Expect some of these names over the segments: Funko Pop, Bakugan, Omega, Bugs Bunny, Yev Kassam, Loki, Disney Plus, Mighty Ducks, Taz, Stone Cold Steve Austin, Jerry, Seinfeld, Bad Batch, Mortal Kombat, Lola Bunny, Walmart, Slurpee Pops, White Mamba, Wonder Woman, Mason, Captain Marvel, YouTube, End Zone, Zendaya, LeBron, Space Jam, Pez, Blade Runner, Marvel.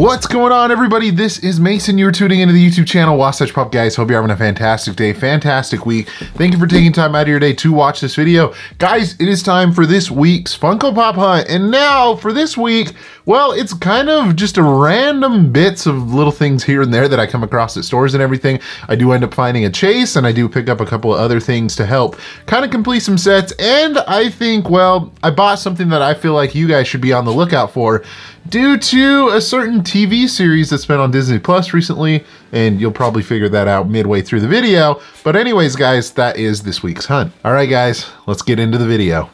What's going on, everybody? This is Mason. You're tuning into the YouTube channel Wasatch Pop Guys. Hope you're having a fantastic day, fantastic week. Thank you for taking time out of your day to watch this video. Guys, it is time for this week's Funko Pop hunt. And now for this week, well, it's kind of just a random bits of little things here and there that I come across at stores and everything. I do end up finding a chase, and I do pick up a couple of other things to help kind of complete some sets. And I think, well, I bought something that I feel like you guys should be on the lookout for due to a certain TV series that's been on Disney Plus recently, and you'll probably figure that out midway through the video. But anyways, guys, that is this week's hunt. All right, guys, let's get into the video.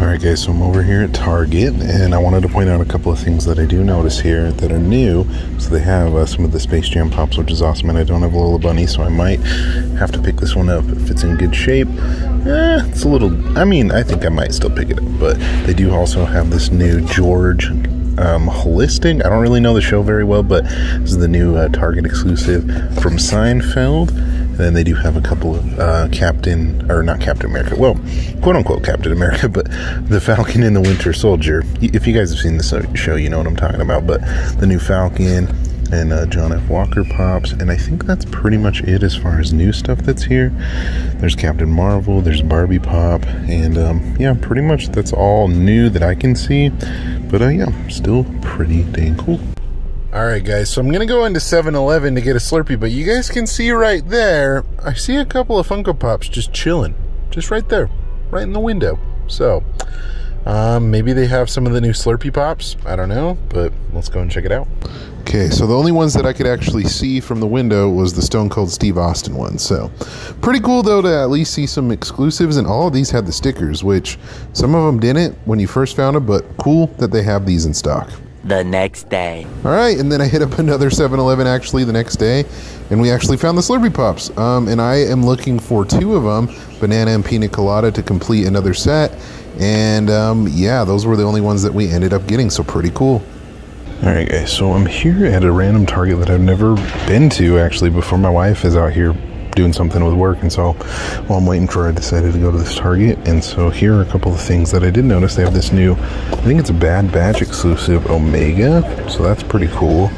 All right, guys, so I'm over here at Target, and I wanted to point out a couple of things that I do notice here that are new. So they have some of the Space Jam Pops, which is awesome, and I don't have Lola Bunny, so I might have to pick this one up if it's in good shape. It's a little, I mean, I think I might still pick it up, but they do also have this new George holistic. I don't really know the show very well, but this is the new Target exclusive from Seinfeld. And then they do have a couple of quote-unquote Captain America, but the Falcon and the Winter Soldier. If you guys have seen this show, you know what I'm talking about. But the new Falcon and John F. Walker Pops, and I think that's pretty much it as far as new stuff that's here. There's Captain Marvel, there's Barbie Pop, and yeah, pretty much that's all new that I can see, but yeah, still pretty dang cool. Alright guys, so I'm going to go into 7-Eleven to get a Slurpee, but you guys can see right there, I see a couple of Funko Pops just chilling, just right there, right in the window, so maybe they have some of the new Slurpee Pops, I don't know, but let's go and check it out. Okay, so the only ones that I could actually see from the window was the Stone Cold Steve Austin one, so pretty cool though to at least see some exclusives, and all of these had the stickers, which some of them didn't when you first found them, but cool that they have these in stock. The next day. All right, and then I hit up another 7-Eleven actually the next day, and we actually found the Slurpee Pops, and I am looking for two of them, Banana and Pina Colada, to complete another set, and yeah, those were the only ones that we ended up getting, so pretty cool. Alright guys, so I'm here at a random Target that I've never been to actually before. My wife is out here doing something with work, and so while I'm waiting for her, I decided to go to this Target, and so here are a couple of things that I did notice. They have this new, I think it's a Bad Batch exclusive Omega, so that's pretty cool,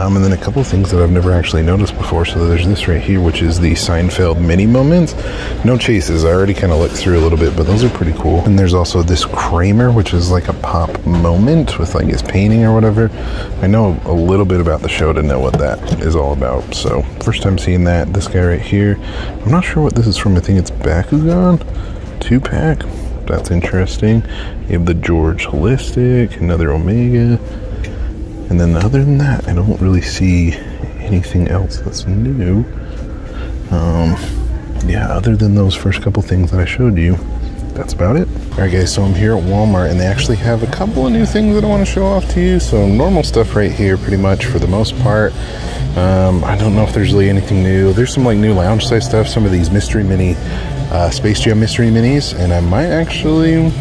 and then a couple of things that I've never actually noticed before. So there's this right here, which is the Seinfeld mini moments, no chases. I already kind of looked through a little bit, but those are pretty cool. And there's also this Kramer, which is like a pop moment with like his painting or whatever. I know a little bit about the show to know what that is all about, so first time seeing that. This guy right here, I'm not sure what this is from. I think it's Bakugan 2-pack. That's interesting. You have the George holistic, another Omega, and then other than that, I don't really see anything else that's new. Yeah, other than those first couple things that I showed you, that's about it. All right guys, so I'm here at Walmart, and they actually have a couple of new things that I want to show off to you. So normal stuff right here pretty much for the most part. I don't know if there's really anything new. There's some like new lounge size stuff, some of these mystery mini Space Jam mystery minis, and I might actually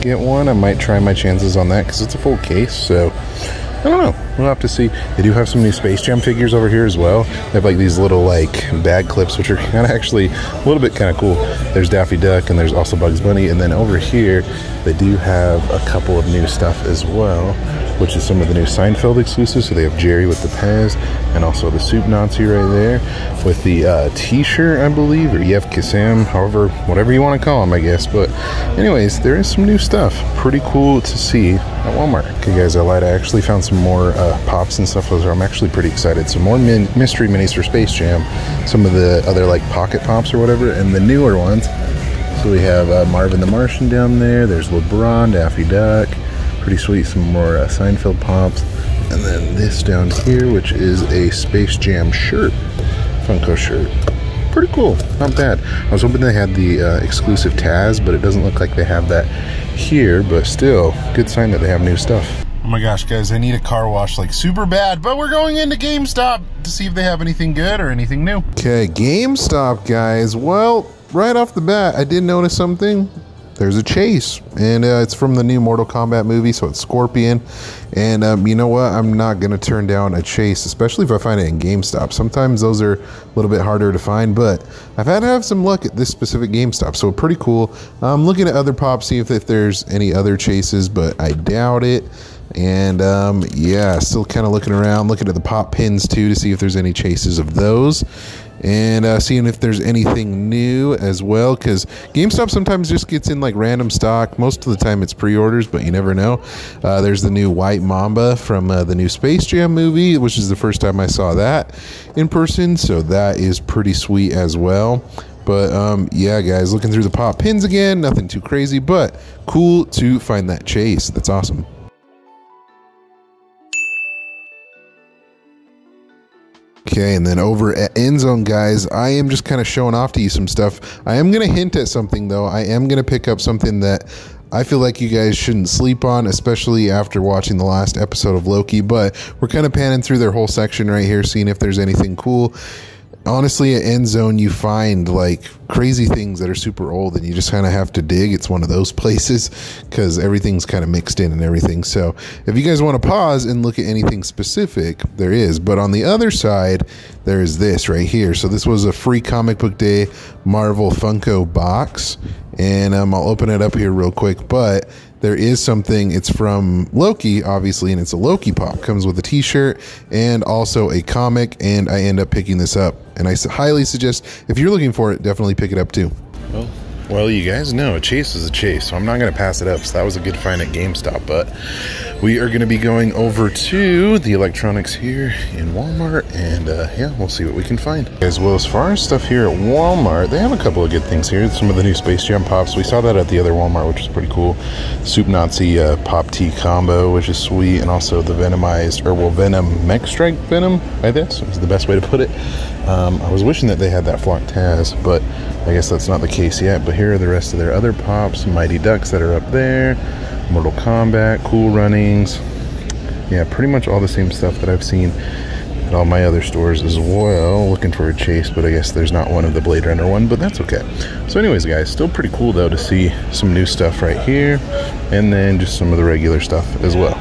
get one. I might try my chances on that because it's a full case, so I don't know, we'll have to see. They do have some new Space Jam figures over here as well. They have like these little like bag clips, which are kind of actually a little bit kind of cool. There's Daffy Duck, and there's also Bugs Bunny, and then over here they do have a couple of new stuff as well, which is some of the new Seinfeld exclusives. So they have Jerry with the Pez, and also the Soup Nazi right there with the t-shirt, I believe, or Yev Kassam, however, whatever you want to call him, I guess. But anyways, there is some new stuff, pretty cool to see at Walmart. Okay guys, I lied, I actually found some more pops and stuff. Those are, I'm actually pretty excited. Some more mystery minis for Space Jam, some of the other like pocket pops or whatever, and the newer ones. So we have Marvin the Martian down there, there's LeBron, Daffy Duck, pretty sweet. Some more Seinfeld pops, and then this down here, which is a Space Jam shirt, Funko shirt. Pretty cool, not bad. I was hoping they had the exclusive Taz, but it doesn't look like they have that here, but still, good sign that they have new stuff. Oh my gosh, guys, I need a car wash like super bad, but we're going into GameStop to see if they have anything good or anything new. Okay, GameStop, guys. Well, right off the bat, I did notice something. There's a chase, and it's from the new Mortal Kombat movie, so it's Scorpion. And you know what? I'm not going to turn down a chase, especially if I find it in GameStop. Sometimes those are a little bit harder to find, but I've had to have some luck at this specific GameStop, so pretty cool. I'm looking at other pops, see if there's any other chases, but I doubt it. And yeah, still kind of looking around, looking at the pop pins too to see if there's any chases of those, and seeing if there's anything new as well, because GameStop sometimes just gets in like random stock. Most of the time it's pre-orders, but you never know. There's the new White Mamba from the new Space Jam movie, which is the first time I saw that in person, so that is pretty sweet as well. But yeah, guys, looking through the pop pins again, nothing too crazy, but cool to find that chase. That's awesome. Okay, and then over at End Zone, guys, I am just kind of showing off to you some stuff. I am going to hint at something, though. I am going to pick up something that I feel like you guys shouldn't sleep on, especially after watching the last episode of Loki. But we're kind of panning through their whole section right here, seeing if there's anything cool. Honestly, at End Zone, you find like crazy things that are super old and you just kind of have to dig. It's one of those places because everything's kind of mixed in and everything. So if you guys want to pause and look at anything specific, there is. But on the other side, there is this right here. So this was a free comic book day Marvel Funko box. And I'll open it up here real quick, but there is something. It's from Loki, obviously, and it's a Loki Pop. Comes with a t-shirt and also a comic, and I end up picking this up. And I highly suggest, if you're looking for it, definitely pick it up too. Well, you guys know a chase is a chase, so I'm not going to pass it up. So that was a good find at GameStop, but we are going to be going over to the electronics here in Walmart, and yeah, we'll see what we can find. As well, as far as stuff here at Walmart, they have a couple of good things here. Some of the new Space Jam Pops. We saw that at the other Walmart, which is pretty cool. Soup Nazi Pop Tea Combo, which is sweet, and also the Venomized, or well, Venom Mech Strike Venom, I guess is the best way to put it. I was wishing that they had that Flock Taz, but I guess that's not the case yet. But here are the rest of their other pops. Mighty Ducks that are up there, Mortal Kombat, Cool Runnings. Yeah, pretty much all the same stuff that I've seen at all my other stores as well. Looking for a chase, but I guess there's not one of the Blade Runner one, but that's okay. So anyways, guys, still pretty cool though to see some new stuff right here, and then just some of the regular stuff as well.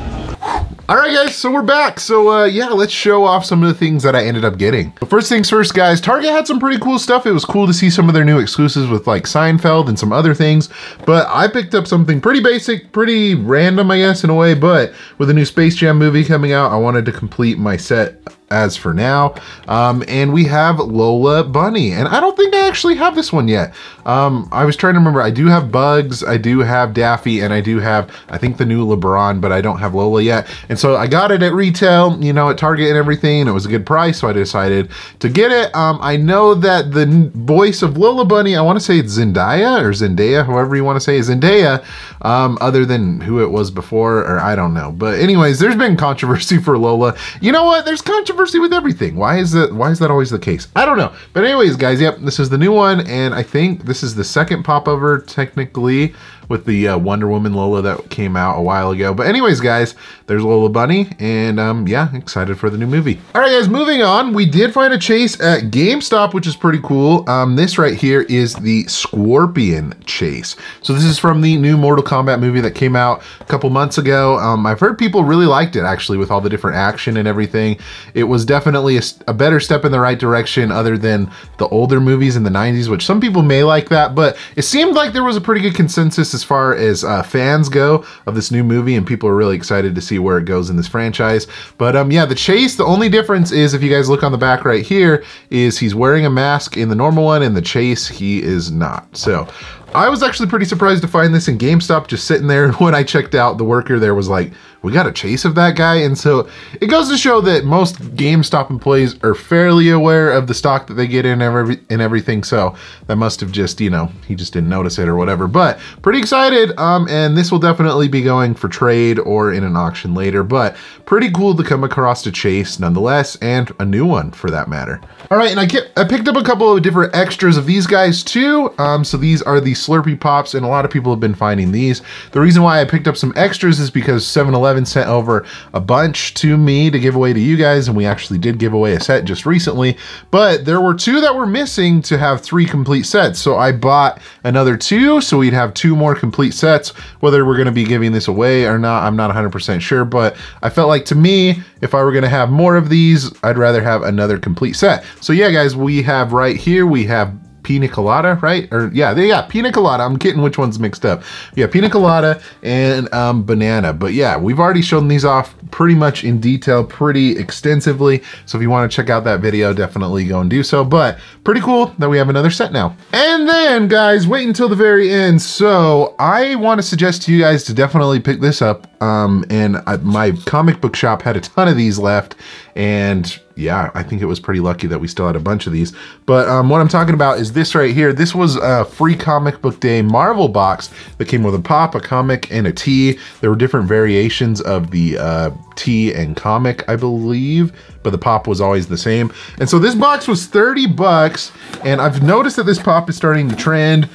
All right, guys, so we're back. So yeah, let's show off some of the things that I ended up getting. But first things first, guys, Target had some pretty cool stuff. It was cool to see some of their new exclusives with like Seinfeld and some other things, but I picked up something pretty basic, pretty random, I guess, in a way, but with the new Space Jam movie coming out, I wanted to complete my set as for now. And we have Lola Bunny, and I don't think I actually have this one yet. I was trying to remember, I do have Bugs, I do have Daffy, and I do have, I think, the new LeBron, but I don't have Lola yet. And so I got it at retail, you know, at Target and everything, and it was a good price, so I decided to get it. I know that the voice of Lola Bunny, I want to say it's Zendaya, or Zendaya, however you want to say it, Zendaya, other than who it was before, or I don't know. But anyways, there's been controversy for Lola. You know what, there's controversy with everything. Why is that always the case? I don't know. But anyways, guys, yep, this is the new one, and I think this is the second popover technically with the Wonder Woman Lola that came out a while ago. But anyways, guys, there's Lola Bunny, and yeah, excited for the new movie. All right, guys, moving on. We did find a chase at GameStop, which is pretty cool. This right here is the Scorpion chase. So this is from the new Mortal Kombat movie that came out a couple months ago. I've heard people really liked it, actually, with all the different action and everything. It was definitely a better step in the right direction other than the older movies in the 90s, which some people may like that, but it seemed like there was a pretty good consensus as far as fans go of this new movie, and people are really excited to see where it goes in this franchise. But yeah, the chase, the only difference is, if you guys look on the back right here, is he's wearing a mask in the normal one, and the chase, he is not. So I was actually pretty surprised to find this in GameStop, just sitting there. When I checked out, the worker there was like, we got a chase of that guy. And so it goes to show that most GameStop employees are fairly aware of the stock that they get in and everything. So that must have just, you know, he just didn't notice it or whatever, but pretty excited. And this will definitely be going for trade or in an auction later, but pretty cool to come across a chase nonetheless, and a new one for that matter. All right, and I picked up a couple of different extras of these guys too. So these are the Slurpee Pops, and a lot of people have been finding these. The reason why I picked up some extras is because 7-Eleven sent over a bunch to me to give away to you guys, and we actually did give away a set just recently, but there were two that were missing to have three complete sets, so I bought another two, so we'd have two more complete sets. Whether we're going to be giving this away or not, I'm not 100% sure, but I felt like, to me, if I were going to have more of these, I'd rather have another complete set. So yeah, guys, we have right here, we have Pina Colada, right? Or yeah, they got Pina Colada. I'm getting which one's mixed up. Yeah, Pina Colada and Banana. But yeah, we've already shown these off pretty much in detail, pretty extensively. So if you want to check out that video, definitely go and do so. But pretty cool that we have another set now. And then guys, wait until the very end. So I want to suggest to you guys to definitely pick this up. My comic book shop had a ton of these left, and yeah, I think it was pretty lucky that we still had a bunch of these. But what I'm talking about is this right here. This was a free comic book day Marvel box that came with a pop, a comic, and a tea. There were different variations of the tea and comic, I believe, but the pop was always the same. And so this box was 30 bucks, and I've noticed that this pop is starting to trend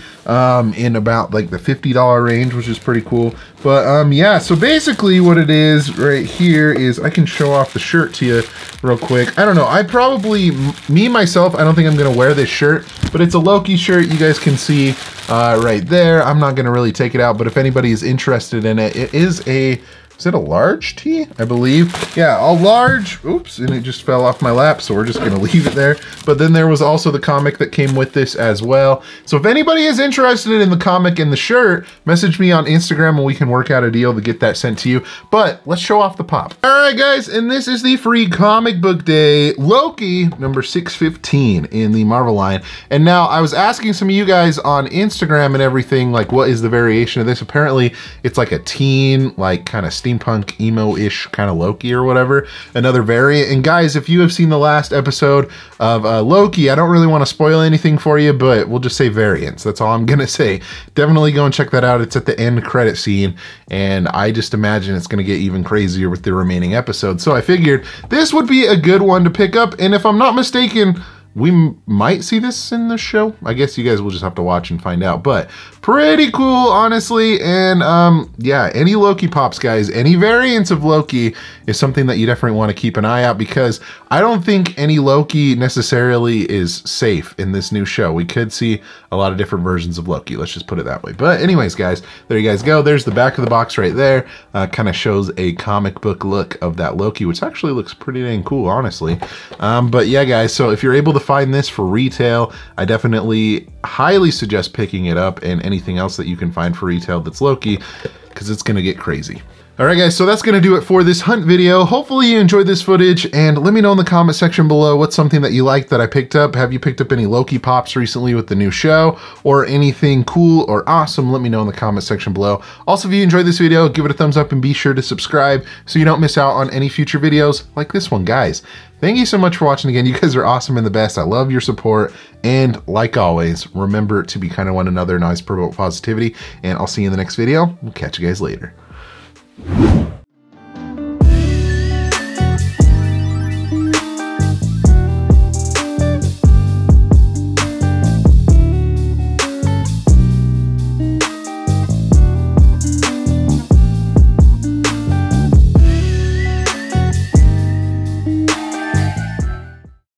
in about like the $50 range, which is pretty cool. But yeah, so basically what it is right here is, I can show off the shirt to you real quick. I don't know, I probably, me myself, I don't think I'm gonna wear this shirt, but it's a Loki shirt. You guys can see right there. I'm not gonna really take it out, but if anybody is interested in it, it is a, is it a large T, I believe? Yeah, a large, oops, and it just fell off my lap, so we're just gonna leave it there. But then there was also the comic that came with this as well. So if anybody is interested in the comic and the shirt, message me on Instagram and we can work out a deal to get that sent to you. But let's show off the pop. All right guys, and this is the free comic book day Loki number 615 in the Marvel line. And now I was asking some of you guys on Instagram and everything, like what is the variation of this? Apparently it's like a teen, like kind of steampunk emo-ish kind of Loki or whatever, another variant. And guys, if you have seen the last episode of Loki, I don't really want to spoil anything for you, but we'll just say variants. That's all I'm gonna say. Definitely go and check that out. It's at the end credit scene, and I just imagine it's gonna get even crazier with the remaining episodes. So I figured this would be a good one to pick up, and if I'm not mistaken, we might see this in the show. I guess you guys will just have to watch and find out, but pretty cool, honestly. And yeah, any Loki pops, guys, any variants of Loki is something that you definitely want to keep an eye out, because I don't think any Loki necessarily is safe in this new show. We could see a lot of different versions of Loki. Let's just put it that way. But anyways, guys, there you guys go. There's the back of the box right there. Kind of shows a comic book look of that Loki, which actually looks pretty dang cool, honestly. But yeah, guys, so if you're able to find this for retail, I definitely highly suggest picking it up, and anything else that you can find for retail that's Loki, because it's gonna get crazy. All right guys, so that's gonna do it for this hunt video. Hopefully you enjoyed this footage, and let me know in the comment section below what's something that you liked that I picked up. Have you picked up any Loki pops recently with the new show, or anything cool or awesome? Let me know in the comment section below. Also, if you enjoyed this video, give it a thumbs up and be sure to subscribe so you don't miss out on any future videos like this one, guys. Thank you so much for watching again. You guys are awesome and the best. I love your support. And like always, remember to be kind to one another and always promote positivity. And I'll see you in the next video. We'll catch you guys later.